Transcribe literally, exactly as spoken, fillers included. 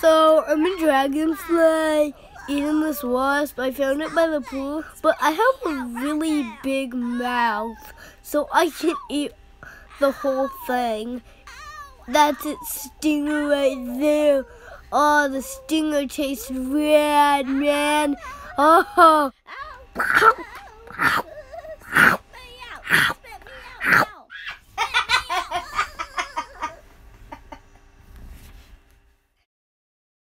So I'm a dragonfly eating this wasp. I found it by the pool, but I have a really big mouth, so I can eat the whole thing. That's its stinger right there. Oh, the stinger tastes rad, man. Oh.